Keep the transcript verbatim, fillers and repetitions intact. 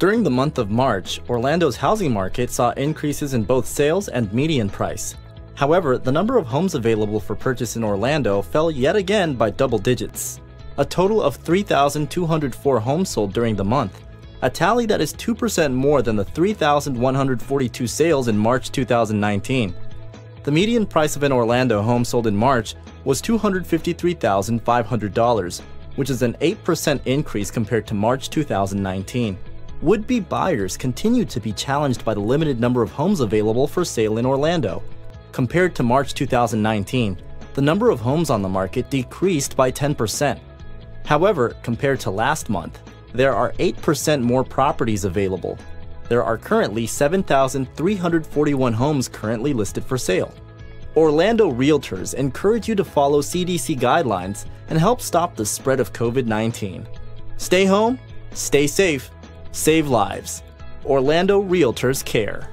During the month of March, Orlando's housing market saw increases in both sales and median price. However, the number of homes available for purchase in Orlando fell yet again by double digits. A total of three thousand two hundred four homes sold during the month, a tally that is two percent more than the three thousand one hundred forty-two sales in March two thousand nineteen. The median price of an Orlando home sold in March was two hundred fifty-three thousand five hundred dollars, which is an eight percent increase compared to March two thousand nineteen. Would-be buyers continued to be challenged by the limited number of homes available for sale in Orlando. Compared to March two thousand nineteen, the number of homes on the market decreased by ten percent. However, compared to last month, there are eight percent more properties available. There are currently seven thousand three hundred forty-one homes currently listed for sale. Orlando realtors encourage you to follow C D C guidelines and help stop the spread of COVID nineteen. Stay home, stay safe, save lives. Orlando realtors care.